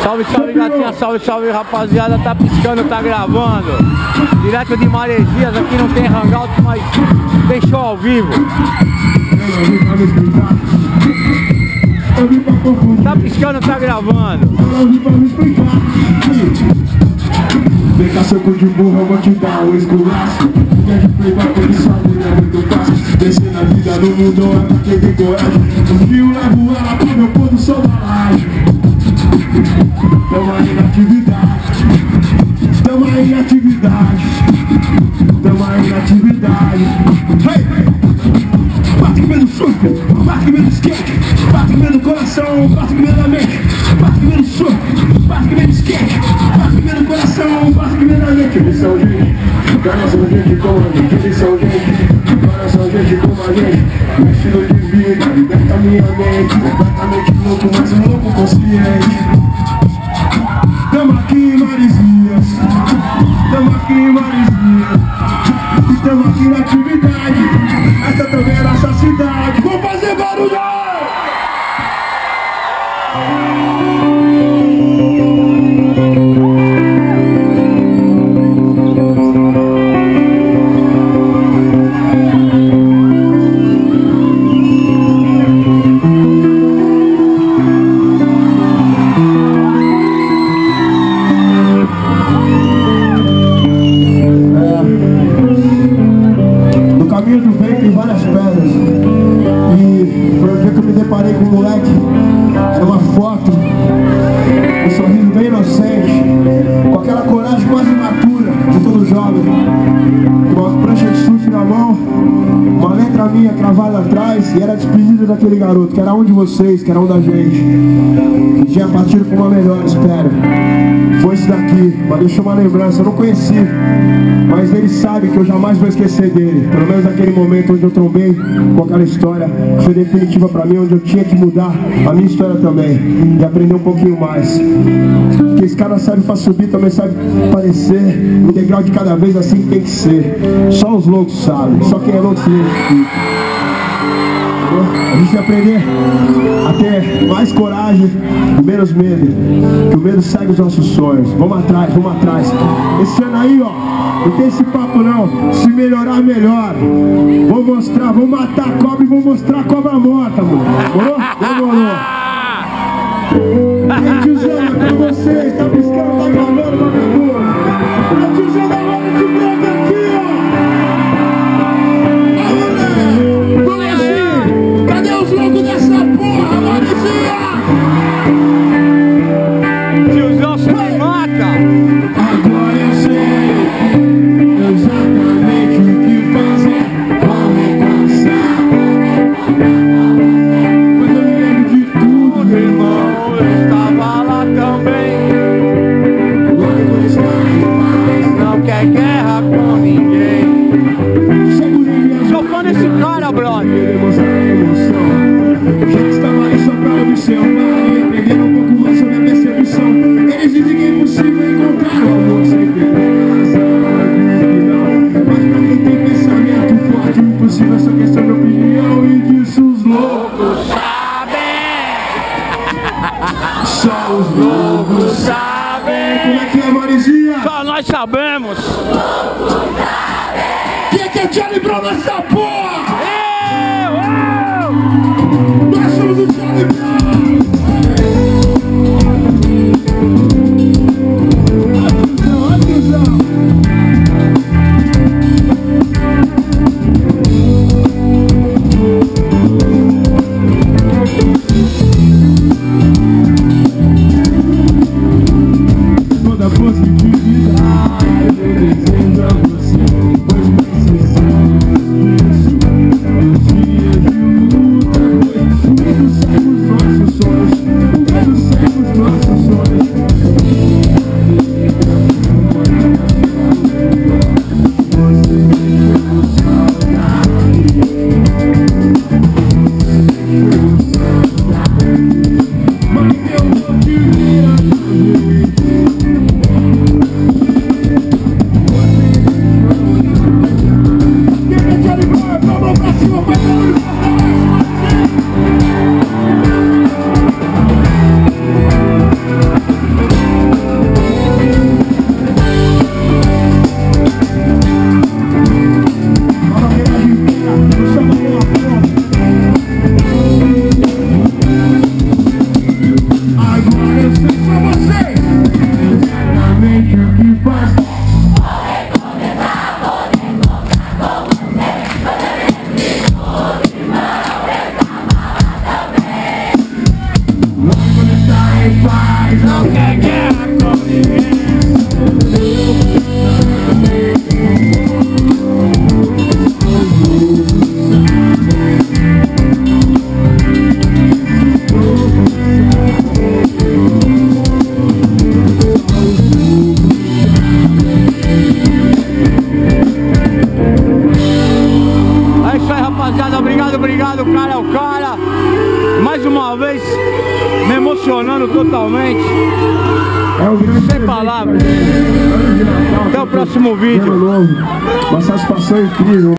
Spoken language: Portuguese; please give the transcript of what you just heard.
Salve, salve, gatinha, salve, salve, rapaziada. Tá piscando, tá gravando. Direto de Maresias, aqui não tem hangout, mas tem show ao vivo. Tá piscando, tá gravando. Vem cá, soco de burro, eu vou te dar o esculaço. Quer que play pra aquele sabor, é muito fácil. Descer na vida do mundo, é pra quem tem coragem. No Rio, levo ela pro meu pôr do sol da laje. Tamo aí na atividade. Tamo aí na atividade. Tamo aí na atividade. Hey! Bate comigo no surto, bate comigo no skate. Bate comigo no coração, bate comigo na mente. Bate comigo no surto, bate comigo no skate. Que são gente, cara, são gente como a gente, que são gente, cara, são gente como a gente. Meu estilo de vida liberta minha mente, completamente louco, mas um louco consciente. Tamo aqui em Maresias, tamo aqui em Maresias, e tamo aqui na atividade. Essa também é nossa cidade, vou fazer barulho! E era despedido daquele garoto, que era um de vocês, que era um da gente, que tinha partido com uma melhor, espero. Foi isso daqui, mas deixou uma lembrança, eu não conheci, mas ele sabe que eu jamais vou esquecer dele. Pelo menos naquele momento onde eu trombei com aquela história, foi definitiva pra mim, onde eu tinha que mudar a minha história também, e aprender um pouquinho mais. Porque esse cara sabe pra subir, também sabe parecer, um degrau de cada vez, assim que tem que ser. Só os loucos sabem, só quem é louco se identifica. A gente aprender a ter mais coragem e menos medo, que o medo segue os nossos sonhos. Vamos atrás, vamos atrás. Esse ano aí, ó, não tem esse papo não. Se melhorar, melhor. Vou mostrar, vou matar a cobra e vou mostrar a cobra morta, mano. Demorou? Quem te usando pra vocês, tá piscando, tá gravando, vagabundo. Quem te usando agora, te pega aqui, ó. Só os loucos sabem. Como é que é, Maresia? Só nós sabemos. Os loucos sabem. Quem é que te lembrou dessa porra? Eu! Nós somos o Charlie Brown. Thank you. emocionando totalmente. Sem palavras. Até o próximo vídeo. Uma satisfação incrível.